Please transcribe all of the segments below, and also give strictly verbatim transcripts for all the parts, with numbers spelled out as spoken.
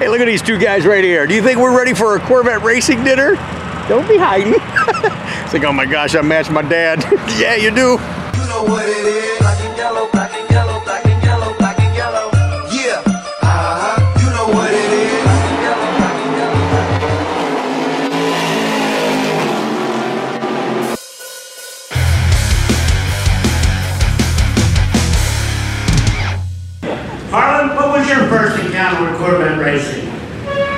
Hey, look at these two guys right here. Do you think we're ready for a Corvette Racing dinner? Don't be hiding. It's like, oh my gosh, I matched my dad. Yeah, you do. You know what it is. Black and yellow, black and yellow, black and yellow, black and yellow. Yeah. Uh-huh. You know what it is. Black and yellow, black and yellow, black and yellow. Harlan, what was your first encounter with Corvette Racing?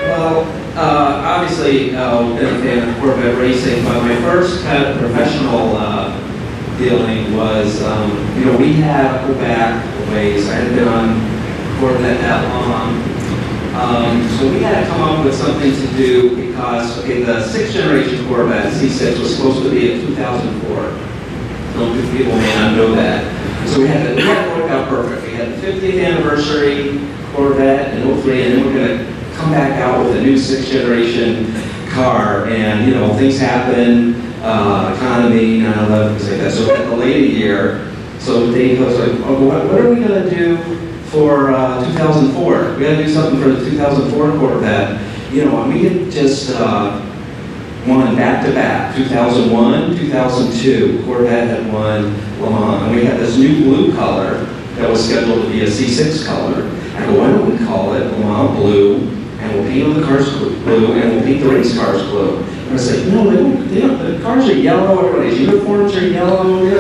Well, Uh, obviously, I've been a fan of Corvette Racing, but my first kind of professional uh, dealing was, um, you know, we had to go back a ways. I hadn't been on Corvette that long. Um, so we had to come up with something to do because, okay, the sixth generation Corvette, C six, was supposed to be in two thousand four. Some people may not know that. So we had to, that worked out perfect. We had the fiftieth anniversary Corvette, and hopefully, and then we're going to come back out with a new sixth generation car, and you know, things happen, uh, economy, nine eleven, things like that. So at the later year, so Dave was like, oh, what, what are we going to do for uh, two thousand four? We got to do something for the two thousand four Corvette. You know, and we had just uh, won back to back, two thousand one, two thousand two. Corvette had won Le Mans, and we had this new blue color that was scheduled to be a C six color. I go, why don't we call it Le Mans Blue? And we'll paint all the cars blue, and we'll paint the race cars blue. And I said, no, they don't, they don't, the cars are yellow, everybody's uniforms are yellow, we're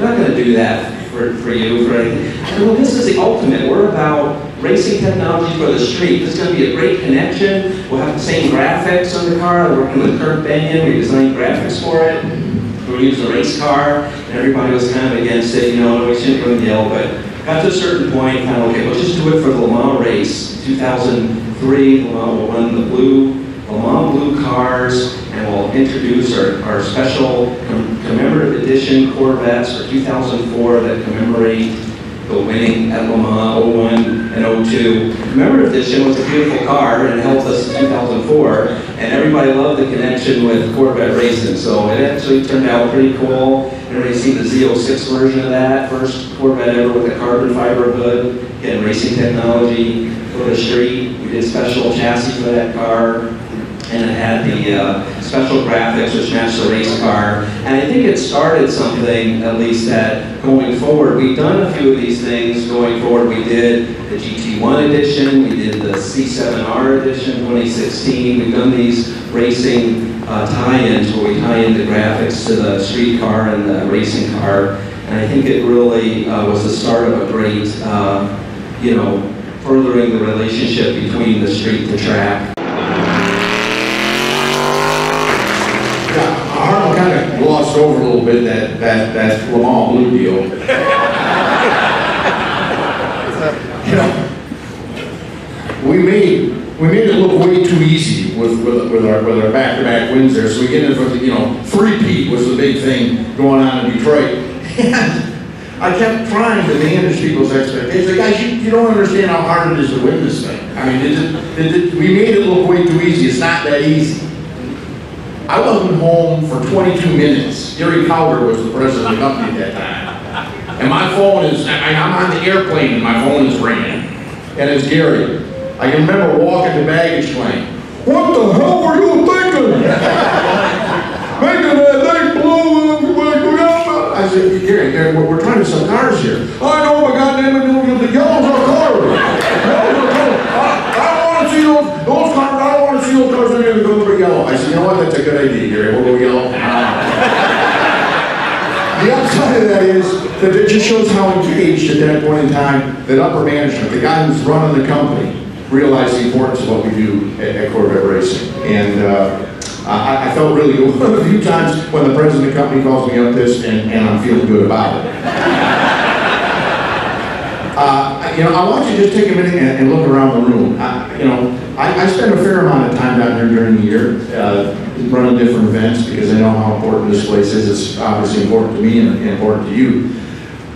not going to do that for, for you. For I said, well, this is the ultimate. We're about racing technology for the street. This is going to be a great connection. We'll have the same graphics on the car. We're working with Kirk Bennion, we designed graphics for it. We'll use a race car, and everybody was kind of against it, you know, we shouldn't go to yell, but got to a certain point, kind of, okay, we'll just do it for the Le Mans race, two thousand. Three, we'll run the blue, Le Mans Blue cars, and we'll introduce our, our special com commemorative edition Corvettes for two thousand four that commemorate the winning at Le Mans oh one and oh two. Commemorative edition was a beautiful car, and it helped us in two thousand four, and everybody loved the connection with Corvette Racing, so it actually turned out pretty cool. Everybody seen the Z oh six version of that, first Corvette ever with a carbon fiber hood, and racing technology for the street. We did special chassis for that car, and it had the uh, special graphics which matched the race car. And I think it started something, at least that going forward, we've done a few of these things going forward. We did the G T one edition, we did the C seven R edition twenty sixteen. We've done these racing uh, tie-ins where we tie in the graphics to the street car and the racing car. And I think it really uh, was the start of a great, uh, you know, furthering the relationship between the street and the track. Harlan kind of glossed over a little bit that that that Le Mans Blue deal. You know, we made we made it look way too easy with with, with our with our back to back wins there. So we get into you know three-peat was the big thing going on in Detroit, and I kept trying to manage people's expectations. Like, guys, you, you don't understand how hard it is to win this thing. I mean, it, it, it, we made it look way too easy. It's not that easy. I wasn't home for twenty-two minutes. Gary Cowder was the president of the company at that time. And my phone is, I, I'm on the airplane and my phone is ringing. And it's Gary. I can remember walking the baggage claim. What the hell were you thinking? Making that thing blow up. I said, Gary, Gary, we're trying to sell cars here. I know, but goddamn it, the yellows are colored. I don't want to see those, those cars, I don't want to see those cars that are going to be yellow. I said, you know what, that's a good idea, Gary, we'll go yellow. The upside of that is that it just shows how engaged at that point in time that upper management, the guy who's running the company, realized the importance of what we do at, at Corvette Racing. And, uh, I, I felt really good a few times when the president of the company calls me up this and, and I'm feeling good about it. uh, you know, I want you to just take a minute and, and look around the room. I, you know, I, I spend a fair amount of time down here during the year uh, running different events because I know how important this place is. It's obviously important to me and, and important to you.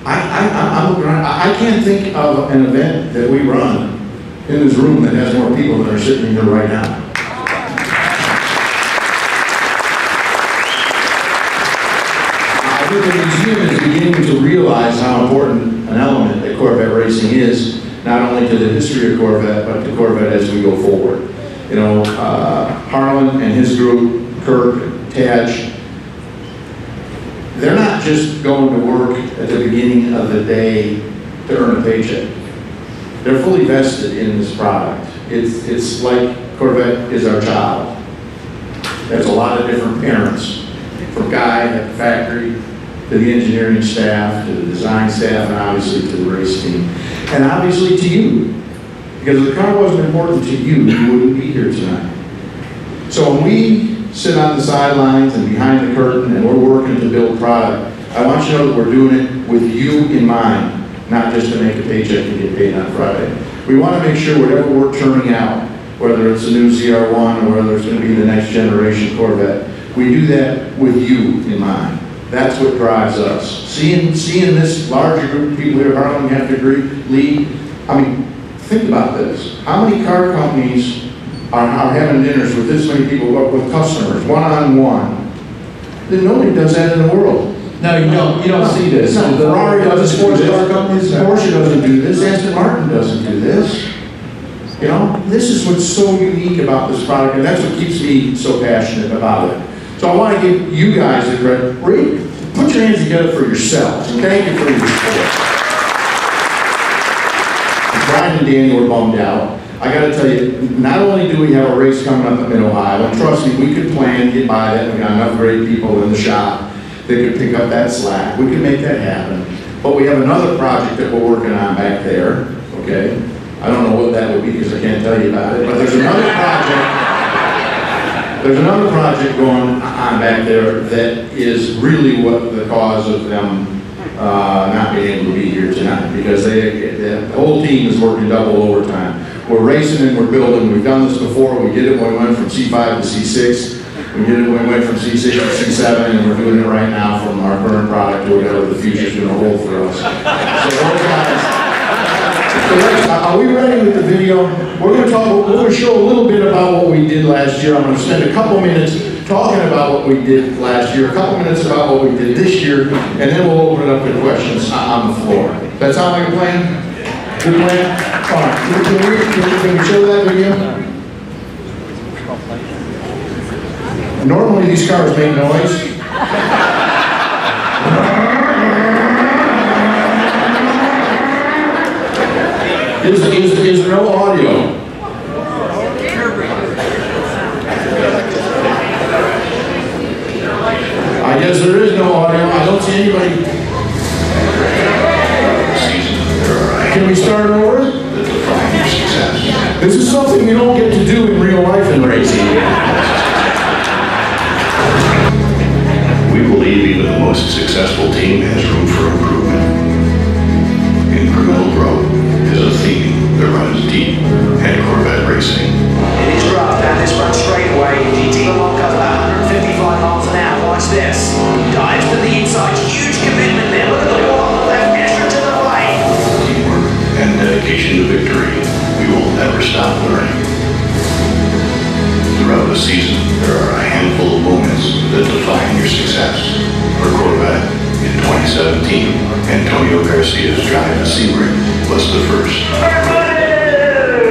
I, I, I'm, I can't think of an event that we run in this room that has more people than are sitting here right now. The museum is beginning to realize how important an element that Corvette Racing is not only to the history of Corvette, but to Corvette as we go forward. You know, uh, Harlan and his group, Kirk, Taj, they're not just going to work at the beginning of the day to earn a paycheck. They're fully vested in this product. It's, it's like Corvette is our child. There's a lot of different parents, from Guy at the factory, to the engineering staff, to the design staff, and obviously to the race team. And obviously to you, because if the car wasn't important to you, you wouldn't be here tonight. So when we sit on the sidelines and behind the curtain and we're working to build product, I want you to know that we're doing it with you in mind, not just to make a paycheck and get paid on Friday. We want to make sure whatever we're turning out, whether it's a new Z R one or whether it's going to be the next generation Corvette, we do that with you in mind. That's what drives us. Seeing, seeing this larger group of people here, Harlan, you have to agree, Lee, I mean, think about this. How many car companies are, are having dinners with this many people, with customers, one-on-one? Then nobody does that in the world. No, you don't, you don't see this. No, Ferrari doesn't do this, Porsche doesn't do this, Aston Martin doesn't do this. You know, this is what's so unique about this product, and that's what keeps me so passionate about it. So I want to give you guys a credit. Read, put your hands together for yourselves. Thank you for your support. Brian and Danny were bummed out. I got to tell you, not only do we have a race coming up in Ohio, and trust me, we could plan, get by that. We got enough great people in the shop that could pick up that slack. We could make that happen. But we have another project that we're working on back there. Okay, I don't know what that would be because I can't tell you about it. But there's another project. There's another project going on back there that is really what the cause of them uh, not being able to be here tonight, because they, the whole team is working double overtime. We're racing and we're building. We've done this before. We did it when we went from C five to C six. We did it when we went from C six to C seven, and we're doing it right now from our current product to whatever the future is going to hold for us. So those guys, so are we ready with the video? We're going to talk, we're going to show a little bit about what we did last year. I'm going to spend a couple minutes talking about what we did last year, a couple minutes about what we did this year, and then we'll open it up to questions on the floor. That sound like a plan? Good plan? All right. Can we, can we, can we show that video? Normally these cars make noise. Is, is, is there no audio? I guess there is no audio. I don't see anybody. Can we start over? This is something you don't get to do in real life in racing. We believe even the most successful team has room for improvement. Incremental growth is a theme that runs deep at Corvette Racing. It is rough down this front straightaway. G T one comes about one hundred fifty-five miles an hour. Watch this. Dives to the inside. Huge commitment there. Look at the wall on the left, extra to the right. Teamwork and dedication to victory. We will never stop learning. Throughout the season, there are a handful of moments that define your success. For Corvette, in twenty seventeen, Antonio Garcia's drive to Sebring was the first. Everybody!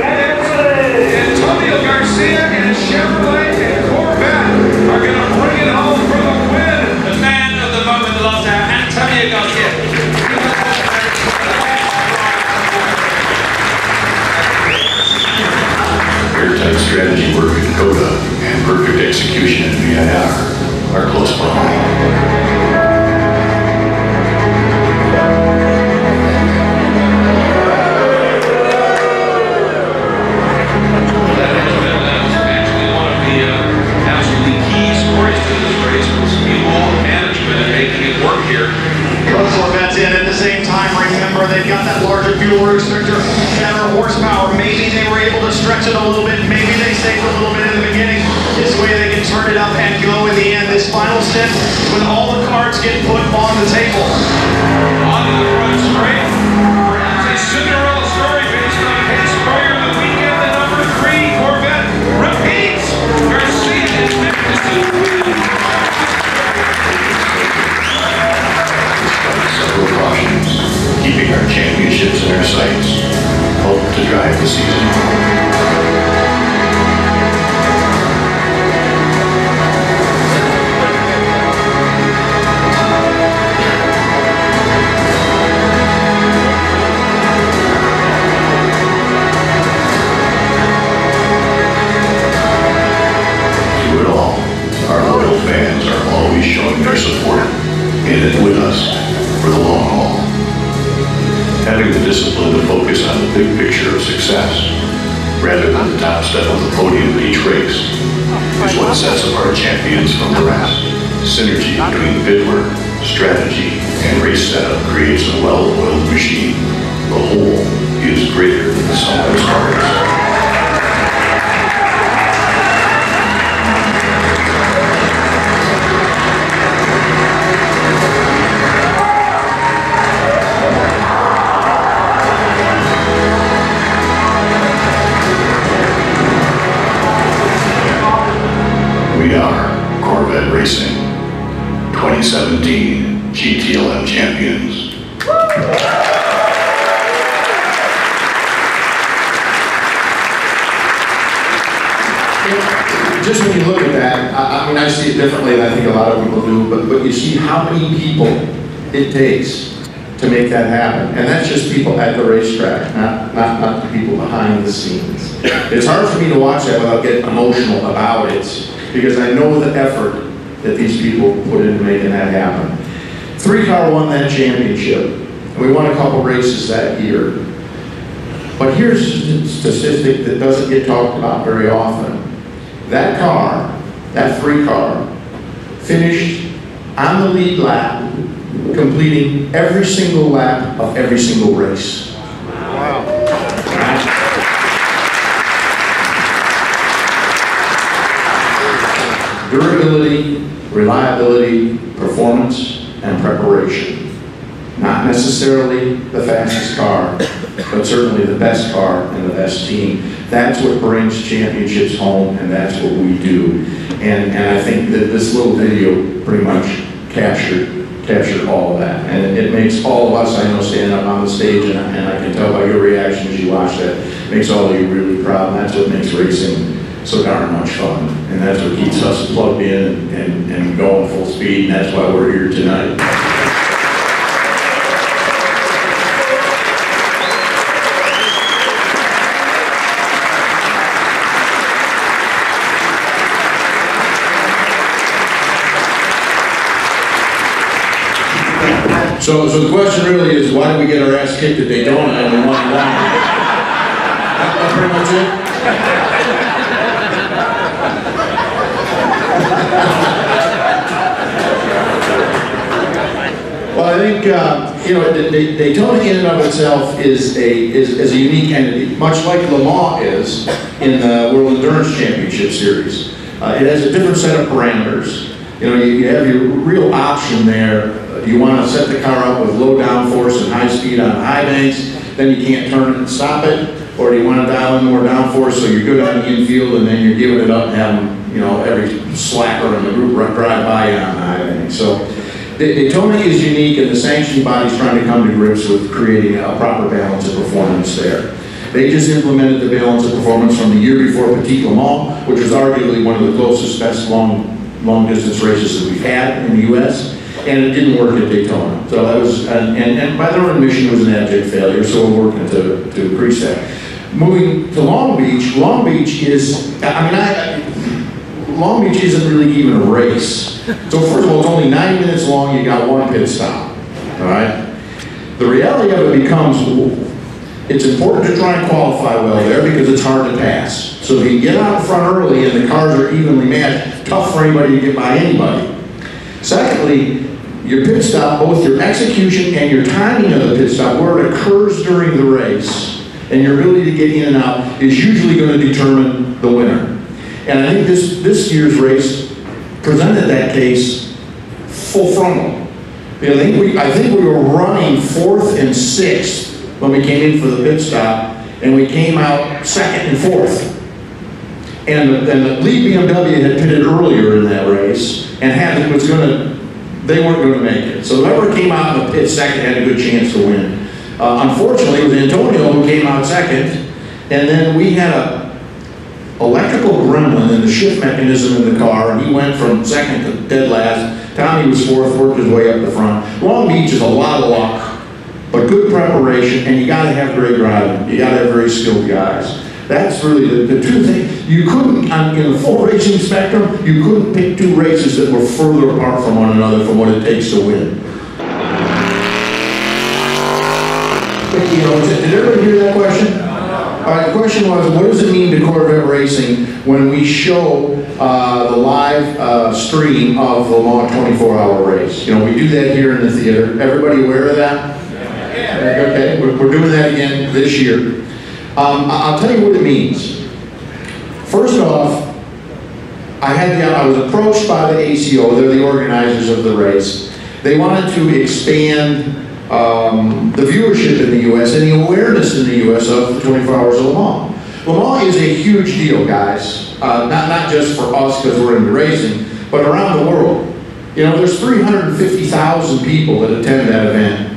Everybody! Antonio Garcia and his Chevrolet and Corvette are going to bring it home for the win. The man of the moment, the last hour, Antonio Garcia. Airtight strategy work in COTA and perfect execution in V I R are close behind. complete picture of success, rather than the top step on the podium in each race, is what sets apart champions from the rest. Synergy between pit work, strategy, and race setup creates a well-oiled machine. The whole is greater than the sum of its parts. Corvette Racing, twenty seventeen G T one champions. Just when you look at that, I, I mean, I see it differently than I think a lot of people do, but, but you see how many people it takes to make that happen. And that's just people at the racetrack, not, not, not the people behind the scenes. It's hard for me to watch that without getting emotional about it, because I know the effort that these people put into making that happen. Three car won that championship, and we won a couple races that year. But here's a statistic that doesn't get talked about very often. That car, that three car, finished on the lead lap, completing every single lap of every single race. Durability, reliability, performance, and preparation. Not necessarily the fastest car, but certainly the best car and the best team. That's what brings championships home, and that's what we do. And, and I think that this little video pretty much captured, captured all of that. And it, it makes all of us, I know, stand up on the stage, and, and I can tell by your reaction as you watch that, it makes all of you really proud, and that's what makes racing so darn much fun. And that's what keeps us plugged in and, and going full speed, and that's why we're here tonight. So, so the question really is, why did we get our ass kicked at Daytona and we won the round? That's pretty much it. Well, I think uh, you know, Daytona in and of itself is a is, is a unique entity, much like Le Mans is in the World Endurance Championship Series. Uh, it has a different set of parameters. You know, you, you have your real option there. You want to set the car up with low downforce and high speed on high banks, then you can't turn it and stop it. Or do you want to dial in more downforce so you're good on the infield and then you're giving it up and having, you know, every slacker in the group run drive by you on the high bank. So Daytona is unique, and the sanctioned body's trying to come to grips with creating a proper balance of performance there. They just implemented the balance of performance from the year before Petit Le Mans, which was arguably one of the closest, best long, long distance races that we've had in the U S, and it didn't work at Daytona. So that was, and, and, and by their own admission, it was an abject failure, so we're working to, to increase that. Moving to Long Beach, Long Beach is, I mean, I, I, Long Beach isn't really even a race. So first of all, it's only nine minutes long, you got one pit stop, all right? The reality of it becomes, it's important to try and qualify well there because it's hard to pass. So if you get out in front early and the cars are evenly matched, tough for anybody to get by anybody. Secondly, your pit stop, both your execution and your timing of the pit stop, where it occurs during the race, and your ability to get in and out is usually going to determine the winner. And I think this, this year's race presented that case full frontal. I think, we, I think we were running fourth and sixth when we came in for the pit stop, and we came out second and fourth. And, and the lead B M W had pitted earlier in that race, and had, was going to, they weren't going to make it. So whoever came out in the pit second had a good chance to win. Uh, unfortunately, it was Antonio who came out second, and then we had a electrical gremlin in the shift mechanism in the car, and he went from second to dead last. Tommy was fourth, worked his way up the front. Long Beach is a lot of luck, but good preparation, and you gotta have great driving. You gotta have very skilled guys. That's really the, the two things. You couldn't, in the full racing spectrum, you couldn't pick two races that were further apart from one another from what it takes to win. Mickey owns it. Did everybody hear that question? All right, the question was, what does it mean to Corvette Racing when we show uh, the live uh, stream of the Le Mans twenty-four hour race? You know, we do that here in the theater. Everybody aware of that? Yeah. Okay, we're, we're doing that again this year. Um, I'll tell you what it means. First off, I had the, I was approached by the A C O. They're the organizers of the race. They wanted to expand Um, the viewership in the U S and the awareness in the U S of the twenty-four hours of Le Mans. Le Mans is a huge deal, guys. Uh, not, not just for us because we're into racing, but around the world. You know, there's three hundred fifty thousand people that attend that event.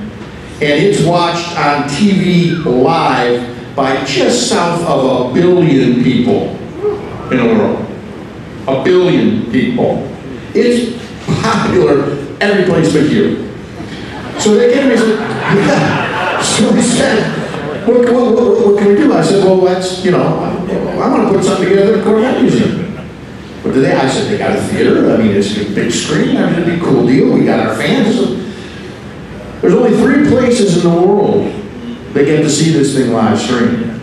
And it's watched on T V live by just south of a billion people in the world. A billion people. It's popular every place but you. So they came to me and said, yeah. So we said, what, what, what, what can we do? I said, well, that's, you know, I, I want to put something together at the Corvette Museum. But do they? I said, they got a theater. I mean, it's a big screen. I mean, it'd be a cool deal. We got our fans. There's only three places in the world that get to see this thing live streamed.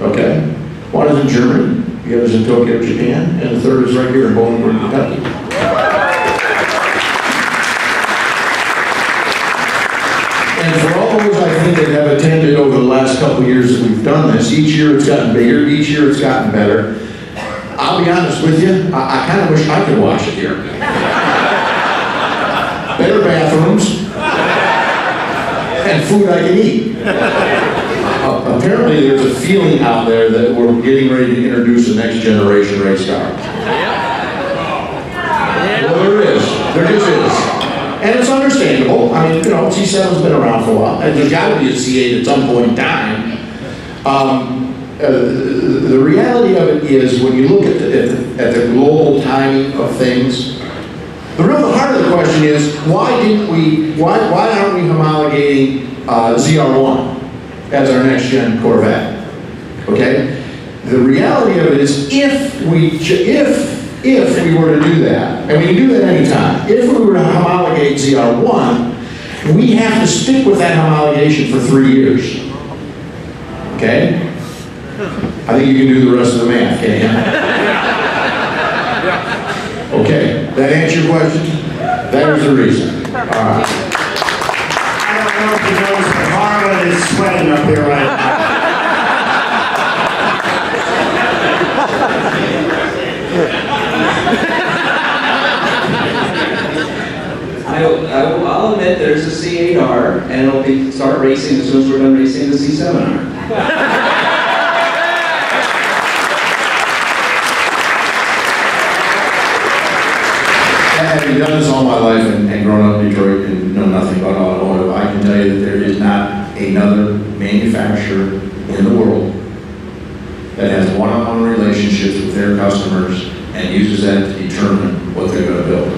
Okay? One is in Germany, the other is in Tokyo, Japan, and the third is right here in Bowling Green, Kentucky. And for all those, I think, that have attended over the last couple of years that we've done this, each year it's gotten bigger, each year it's gotten better. I'll be honest with you, I, I kind of wish I could watch it here. Better bathrooms, and food I can eat. Uh, apparently there's a feeling out there that we're getting ready to introduce the next generation race car. Well, there is. There just is. And it's understandable. I mean, you know, C seven's been around for a while. And there's got to be a C eight at some point in time. Um, uh, the reality of it is, when you look at the, at, the, at the global timing of things, the real heart of the question is, why didn't we? Why why aren't we homologating uh, Z R one as our next gen Corvette? Okay. The reality of it is, if we if If we were to do that, and we can do that anytime, if we were to homologate Z R one, we have to stick with that homologation for three years. Okay? I think you can do the rest of the math, can't you? Okay, that answer your question? That was the reason. All right. I don't know if you noticed, but Harlan is sweating up here right now. I, I'll admit there's a C eight R, and it'll be start racing as soon as we're done racing the C seven R. Having done this all my life and, and grown up in Detroit and know nothing about automotive, I can tell you that there is not another manufacturer in the world that has one-on-one relationships with their customers and uses that to determine what they're going to build.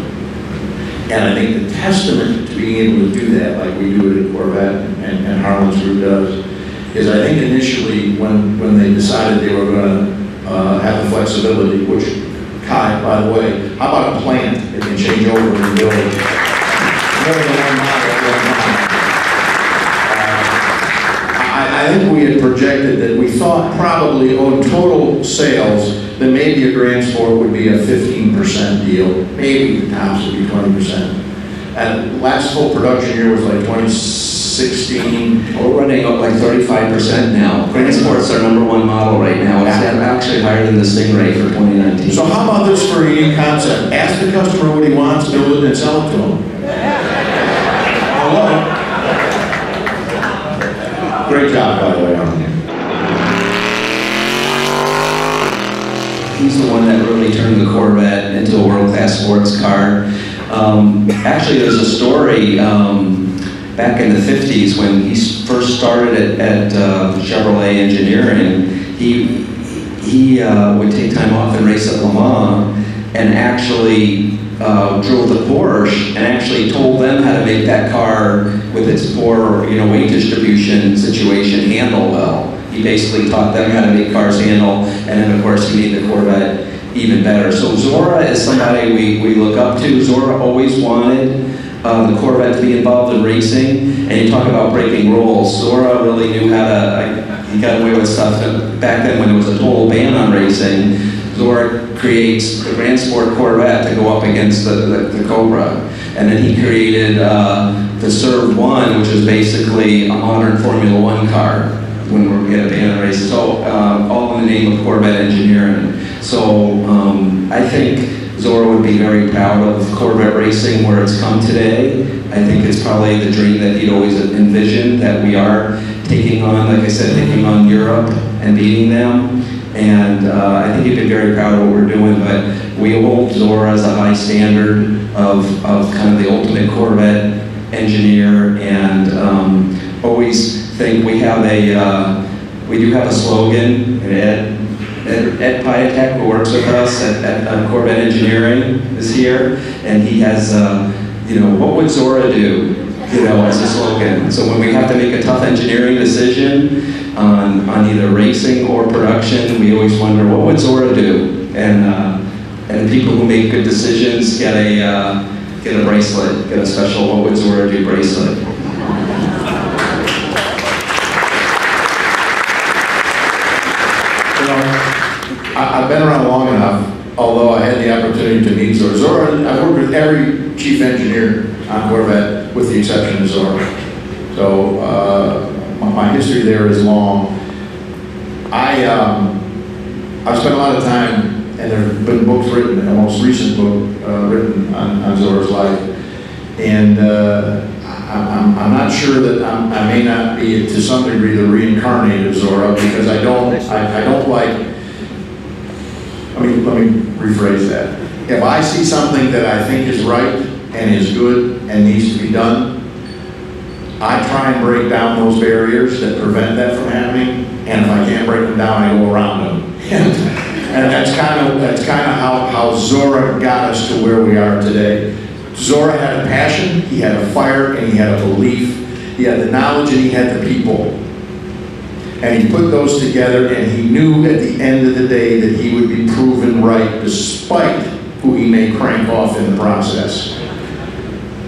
And I think the testament to being able to do that, like we do it at Corvette and, and Harlan's group does, is I think initially when, when they decided they were going to uh, have the flexibility, which Kai, by the way, how about a plant that can change over and build it? I, I think we had projected that we thought probably on total sales then maybe a Grand Sport would be a fifteen percent deal. Maybe the tops would be twenty percent. And last full production year was like twenty sixteen. We're running up like thirty-five percent now. Grand Sport's our number one model right now. It's actually higher than the Stingray for twenty nineteen. So how about this for a unique concept? Ask the customer what he wants, build it, and sell it to him. Hello. Great job, by the way, on there. He's the one that really turned the Corvette into a world-class sports car. Um, actually, there's a story um, back in the fifties when he first started at, at uh, Chevrolet Engineering. He he uh, would take time off and race at Le Mans, and actually uh, drove the Porsche and actually told them how to make that car with its poor, you know, weight distribution situation handle well. He basically taught them how to make cars handle, and then of course he made the Corvette even better. So Zora is somebody we, we look up to. Zora always wanted um, the Corvette to be involved in racing, and you talk about breaking rules. Zora really knew how to, I, he got away with stuff back then when there was a total ban on racing. Zora creates the Grand Sport Corvette to go up against the, the, the Cobra. And then he created uh, the Serve One, which is basically a modern Formula One car when we get a ban on racing. So um, all in the name of Corvette engineering. So um, I think Zora would be very proud of Corvette Racing where it's come today. I think it's probably the dream that he'd always envisioned, that we are taking on, like I said, taking on Europe and beating them. And uh, I think he'd be very proud of what we're doing, but we hold Zora as a high standard of, of kind of the ultimate Corvette engineer, and um, always think we have a, uh, we do have a slogan, and Ed, Ed, Ed Piatek, who works with us at, at, at Corvette Engineering, is here, and he has, uh, you know, what would Zora do? You know, as a slogan. So when we have to make a tough engineering decision on, on either racing or production, we always wonder, what would Zora do? And uh, and people who make good decisions get a uh, get a bracelet, get a special what would Zora do bracelet. I've been around long enough, although I had the opportunity to meet Zora. Zora, I've worked with every chief engineer on Corvette, with the exception of Zora. So uh, my history there is long. I, um, I've spent a lot of time, and there have been books written, a most recent book uh, written on, on Zora's life. And uh, I'm, I'm not sure that I'm, I may not be, to some degree, the reincarnated Zora, because I don't, I, I don't like, Let me, let me rephrase that. If I see something that I think is right and is good and needs to be done, I try and break down those barriers that prevent that from happening, and if I can't break them down, I go around them. And, and that's kind of that's kind of how, how Zora got us to where we are today. Zora had a passion, he had a fire, and he had a belief. He had the knowledge and he had the people. And he put those together, and he knew at the end of the day that he would be proven right despite who he may crank off in the process.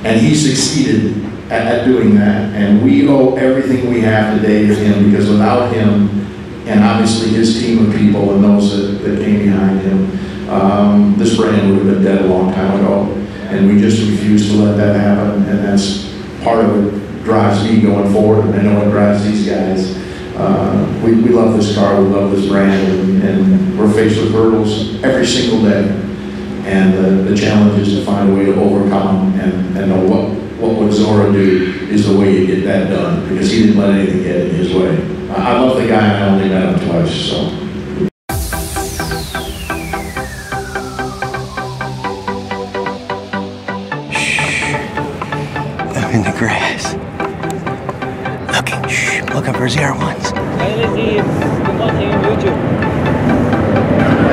And he succeeded at, at doing that. And we owe everything we have today to him, because without him, and obviously his team of people and those that, that came behind him, um, this brand would have been dead a long time ago. And we just refused to let that happen, and that's part of what drives me going forward, and I know what drives these guys. Uh, we, we love this car, we love this brand, and, and we're faced with hurdles every single day. And uh, the challenge is to find a way to overcome them, and, and know what, what would Zora do is the way you get that done, because he didn't let anything get in his way. I, I love the guy, and I only met him twice, so. Looking for Z R ones.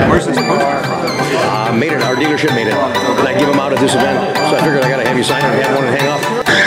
Where's this car? Uh, made it. Our dealership made it. But I give them out at this event, so I figured I gotta have you sign it and have one and hang up.